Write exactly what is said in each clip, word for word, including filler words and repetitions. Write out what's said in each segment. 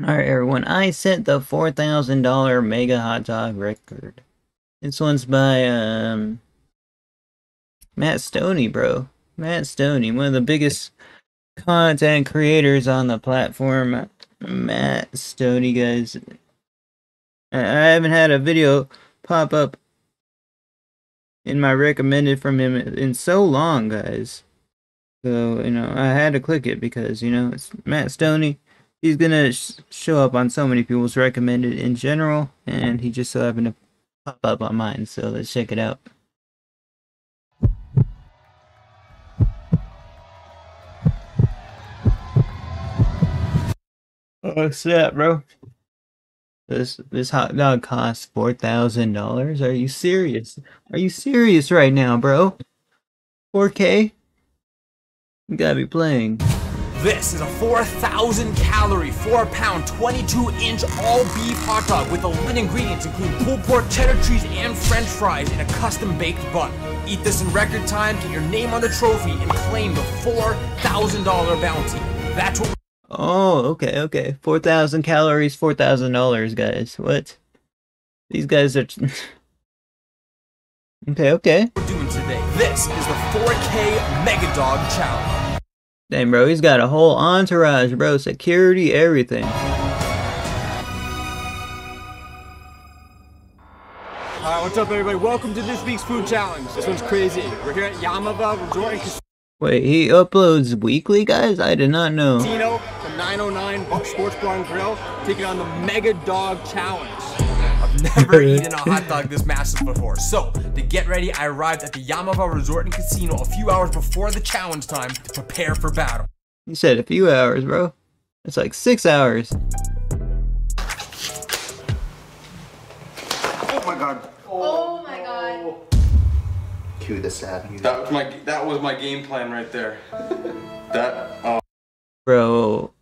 Alright everyone, I set the four thousand dollar mega hot dog record. This one's by um, Matt Stonie, bro. Matt Stonie, one of the biggest content creators on the platform. Matt Stonie, guys. I haven't had a video pop up in my recommended from him in so long, guys. So, you know, I had to click it because, you know, it's Matt Stonie. He's gonna sh show up on so many people's recommended in general, and he just so happened to pop up on mine, so let's check it out. Oh snap, bro. This this hot dog costs four thousand dollars? Are you serious? Are you serious right now, bro? four K? You gotta be playing. This is a four thousand calorie, four pound, twenty-two inch all-beef hot dog with eleven ingredients including pulled pork, cheddar cheese, and french fries in a custom-baked bun. Eat this in record time, get your name on the trophy, and claim the four thousand dollar bounty. That's what— Oh, okay, okay. four thousand calories, four thousand dollars, guys. What? These guys are... okay, okay. We're doing today. This is the four K Mega Dog Challenge. Damn, bro, he's got a whole entourage, bro. Security, everything. Alright, what's up, everybody? Welcome to this week's food challenge. This one's crazy. We're here at Yaamava' Resort and Casino. Wait, he uploads weekly, guys? I did not know. Casino, the nine oh nine Sports Bar and Grill, taking on the Mega Dog Challenge. Never eaten a hot dog this massive before. So, to get ready, I arrived at the Yaamava' Resort and Casino a few hours before the challenge time to prepare for battle. You said a few hours, bro. It's like six hours. Oh my god. Oh, oh my god. Cue the sad music. That was my, that was my game plan right there. that, oh. Bro.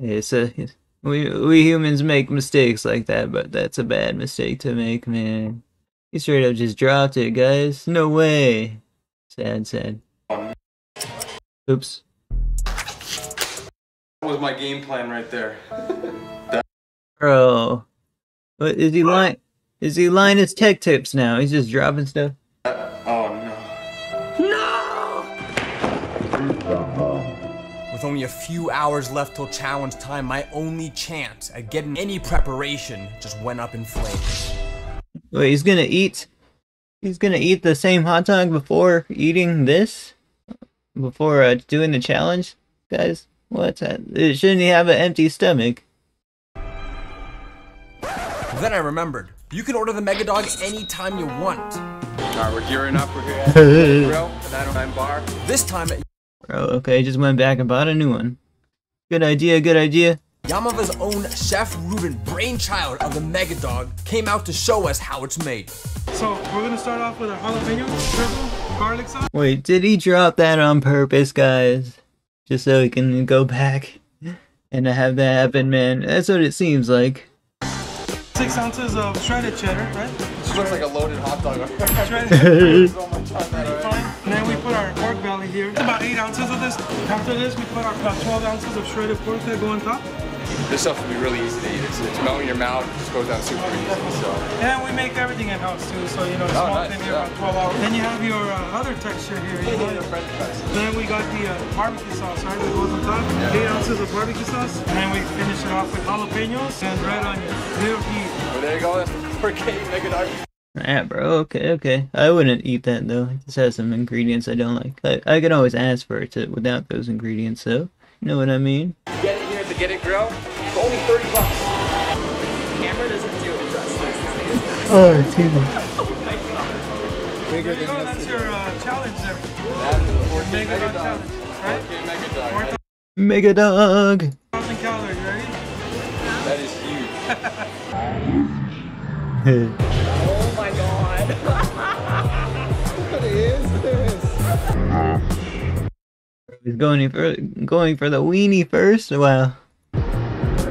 It's a... It's We we humans make mistakes like that, but that's a bad mistake to make, man. He straight up just dropped it, guys. No way. Sad, sad. Oops. That was my game plan right there. that Bro, what is he lying? Is he lying his tech tips now? He's just dropping stuff. Uh, oh no! No! With only a few hours left till challenge time, my only chance at getting any preparation just went up in flames. Wait, he's gonna eat? He's gonna eat the same hot dog before eating this? Before uh, doing the challenge? Guys, what's that? Shouldn't he have an empty stomach? Then I remembered, you can order the Mega Dog anytime you want. Alright, we're gearing up, we're here at the grill, the nine oh nine bar. This time at Bro, okay, just went back and bought a new one. Good idea, good idea. Yaamava's own Chef Ruben, brainchild of the Mega Dog, came out to show us how it's made. So, we're gonna start off with a jalapeno, purple, garlic sauce. Wait, did he drop that on purpose, guys? Just so he can go back and have that happen, man. That's what it seems like. Six ounces of shredded cheddar, right? This looks like a loaded hot dog. Shredded cheddar. Then we put our pork belly here. It's about eight ounces of this. After this, we put our about twelve ounces of shredded pork that go on top. This stuff will be really easy to eat. It's, it's melting in your mouth. It just goes down super easy. So. And we make everything in house too. So you know, it's oh, nice. in here yeah. about twelve hours. Then you have your uh, other texture here. You know? Then we got the uh, barbecue sauce, right? That goes on top. Yeah. Eight ounces of barbecue sauce. And then we finish it off with jalapenos and red onions. Little heat. Well, there you go. That's four K Mega Dog. Yeah, bro, okay, okay. I wouldn't eat that, though. It just has some ingredients I don't like. I, I could always ask for it to, without those ingredients, so you know what I mean? Get it here at the Get It Grill. It's only thirty bucks. The camera doesn't do it justice. Oh, excuse me. Oh, my God. There you go, that's your uh, challenge there. That's Mega Dog challenge, right? Okay, Mega Dog. Right? Mega Dog. one thousand calories, right? That is huge. Oh my god. What is this? He's going for going for the weenie first? Wow. That's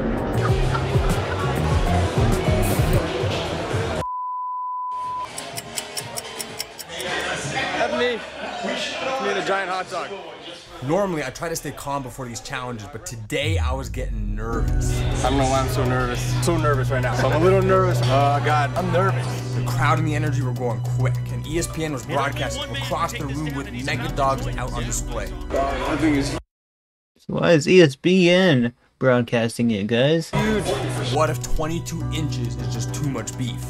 me. That's me and a giant hot dog. Normally, I try to stay calm before these challenges, but today I was getting nervous. I don't know why I'm so nervous. So nervous right now. So I'm a little nervous. Oh, uh, God, I'm nervous. The crowd and the energy were going quick, and E S P N was broadcasting across the room with naked dogs out on display. Uh, I think it's... So why is E S P N broadcasting it, guys? Dude, what if twenty-two inches is just too much beef?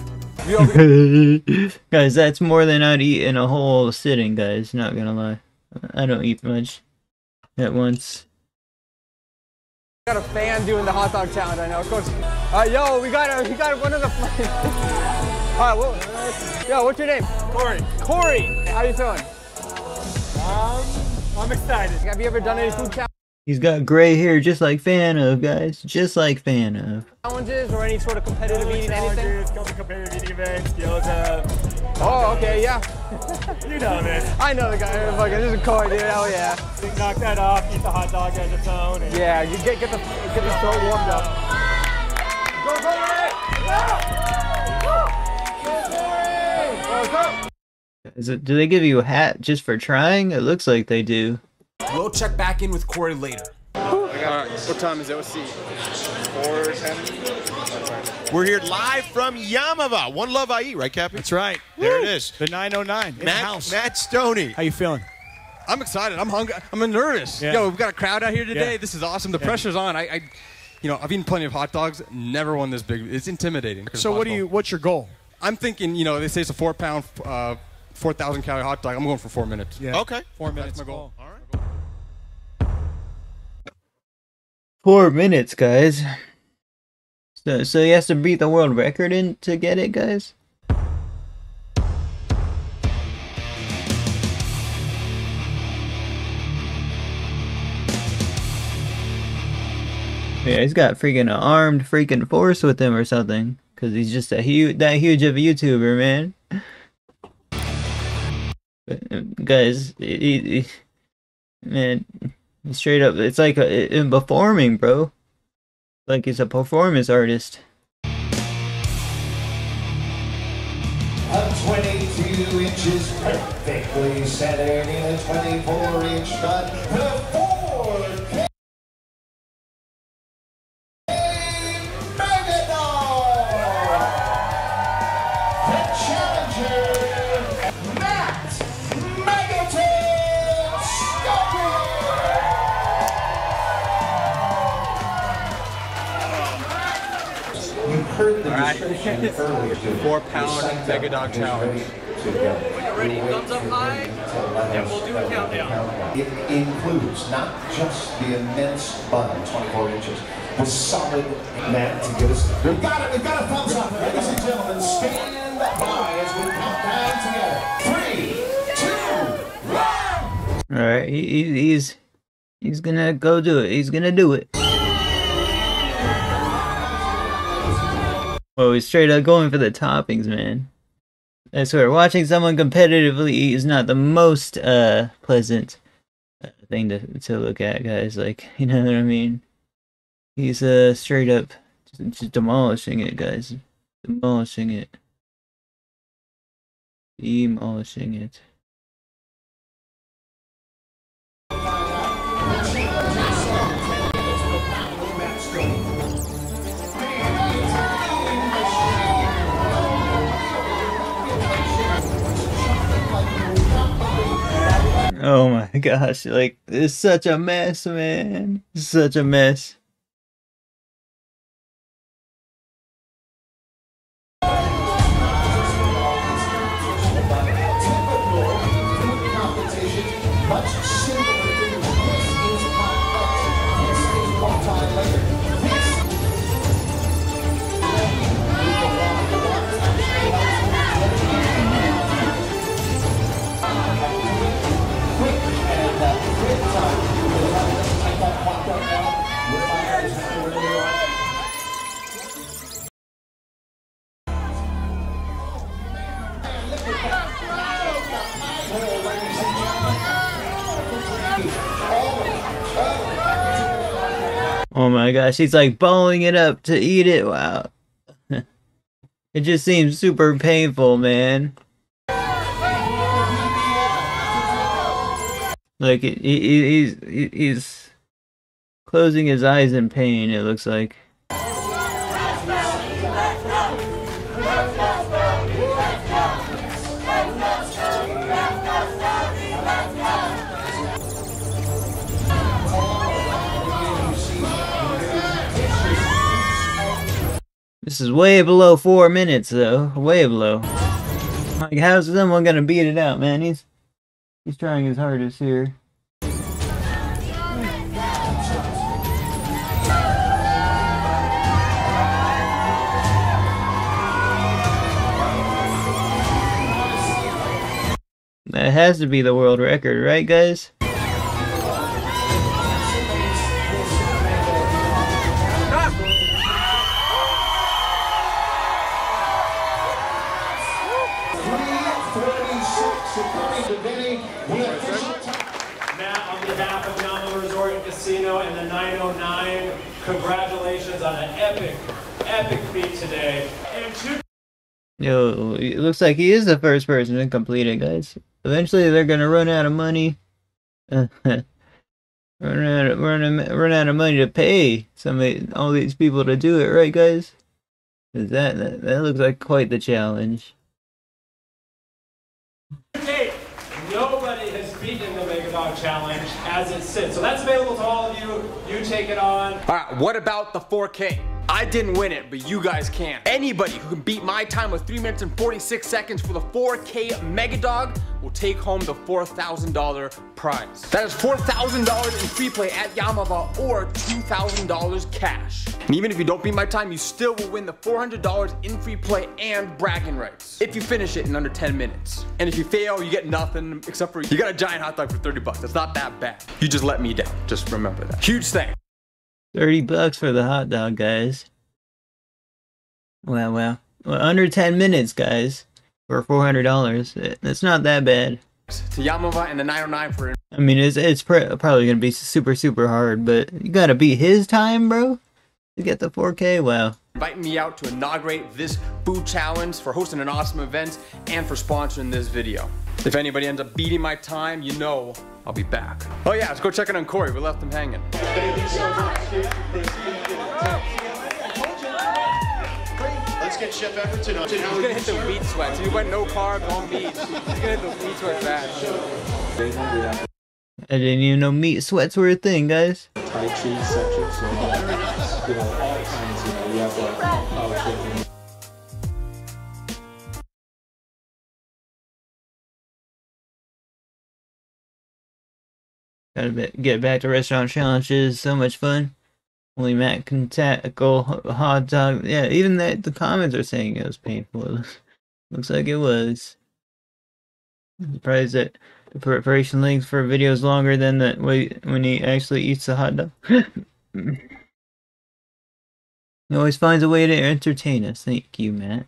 Guys, that's more than I'd eat in a whole sitting, guys. Not gonna lie. I don't eat much at once. Got a fan doing the hot dog challenge right now, of course. Uh, yo, we got a, we got one of the. All right, well, yo, what's your name? Corey. Corey, how you feeling? Um, I'm excited. Have you ever done any food challenges? He's got gray hair, just like Fan of, guys. Just like Fan of. Challenges or any sort of competitive oh, eating, anything? Competitive eating events, yoga. Oh, okay, yeah. You know this. I know the guy. Fucking, this is Corey, dude. Hell yeah. Knock that off. Eat the hot dog as its own. And yeah, you get get the get the throat warmed up. Go Corey! Go Corey! Do they give you a hat just for trying? It looks like they do. We'll check back in with Corey later. All right. What time is it? Let's see. Four ten. We're here live from Yaamava'. One Love I E, right, Cappy? That's right. There Woo! It is. The nine oh nine. Matt, house. Matt Stonie. How you feeling? I'm excited. I'm hungry. I'm nervous. Yeah. Yo, we've got a crowd out here today. Yeah. This is awesome. The yeah. pressure's on. I, I, you know, I've eaten plenty of hot dogs. Never won this big. It's intimidating. So what do you? What's your goal? I'm thinking. You know, they say it's a four-pound, uh, four thousand calorie hot dog. I'm going for four minutes. Yeah. Okay. Four minutes. That's my goal. All right. Four minutes, guys. So, so he has to beat the world record in to get it, guys? Yeah, he's got freaking an armed freaking force with him or something. Cause he's just a huge, that huge of a YouTuber, man. But, guys, he, he, man, straight up, it's like him performing, bro. Like he's a performance artist. I'm twenty-two inches perfectly centered in a twenty-four inch shot. The four K Megadon! The challenger, Matt Stonie! Heard the All right. Four pound mega dog challenge. When you're ready, thumbs up high, and we'll do a countdown. It includes not just the immense bun, twenty-four inches, the solid mat to get us. We've got it. We've got a thumbs up, ladies and gentlemen. Stand by as we count down together. Three, two, one. All right, he, he's he's gonna go do it. He's gonna do it. Oh, he's straight up going for the toppings, man. I swear, watching someone competitively eat is not the most uh, pleasant thing to to look at, guys. Like, you know what I mean? He's uh, straight up just, just demolishing it, guys. Demolishing it. Demolishing it. Oh my gosh, like, it's such a mess, man. It's such a mess. Oh my gosh, he's like balling it up to eat it. Wow. It just seems super painful, man. Like, it, it, it, it, he's closing his eyes in pain, it looks like. This is way below four minutes, though. Way below. Like, how's someone gonna beat it out, man? He's he's trying his hardest here. That has to be the world record, right, guys? Matt, on behalf of Yaamava' Resort and Casino and the nine oh nine, congratulations on an epic, epic feat today. And two Yo, it looks like he is the first person to complete it, guys. Eventually, they're gonna run out of money. run out, of, run, run out of money to pay somebody, all these people to do it, right, guys? 'Cause that, that that looks like quite the challenge. Nobody has beaten the Make a Dog Challenge as it sits. So that's available to all of you. You take it on. All right, what about the four K? I didn't win it, but you guys can. Anybody who can beat my time with three minutes and forty-six seconds for the four K Mega Dog will take home the four thousand dollar prize. That is four thousand dollars in free play at Yaamava' or two thousand dollars cash. And even if you don't beat my time, you still will win the four hundred dollars in free play and bragging rights if you finish it in under ten minutes. And if you fail, you get nothing except for you got a giant hot dog for thirty bucks. It's not that bad. You just let me down. Just remember that. Huge thing. thirty bucks for the hot dog, guys. Wow, wow. Well, under ten minutes, guys, for four hundred dollars. It's not that bad. To Yaamava' and the nine oh nine for... I mean, it's, it's pr probably going to be super, super hard, but you got to beat his time, bro, to get the four K? Wow. Inviting me out to inaugurate this food challenge, for hosting an awesome event, and for sponsoring this video. If anybody ends up beating my time, you know I'll be back. Oh yeah, let's go check in on Corey. We left him hanging. Thank you so much, dude. Let's get Chef Everton on. He's gonna hit the wheat sweats. He went no carbs on meat. He's gonna hit the wheat sweat fast. I didn't even know meat sweats were a thing, guys. Tai Chi section, so you know, all kinds, you know, we have like all chicken. Gotta get back to restaurant challenges. So much fun. Only Matt can tackle hot dog. Yeah, even that the comments are saying it was painful. Looks like it was. I'm surprised that the preparation length for videos longer than the wait when he actually eats the hot dog. He always finds a way to entertain us. Thank you, Matt.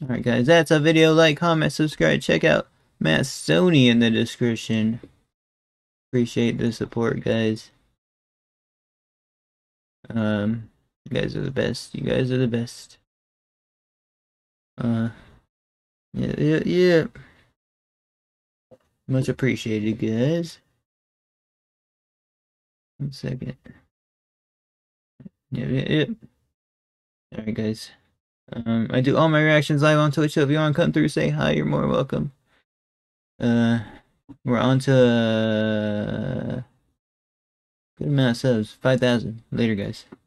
All right, guys, that's a video. Like, comment, subscribe, check out Matt Stonie in the description. Appreciate the support, guys. Um, you guys are the best. You guys are the best. Uh, yeah, yeah, yeah. Much appreciated, guys. One second. Yeah, yeah, yeah. All right, guys. Um, I do all my reactions live on Twitch, so if you want to come through, say hi. You're more welcome. Uh, we're on to uh, good amount of subs, five thousand. Later, guys.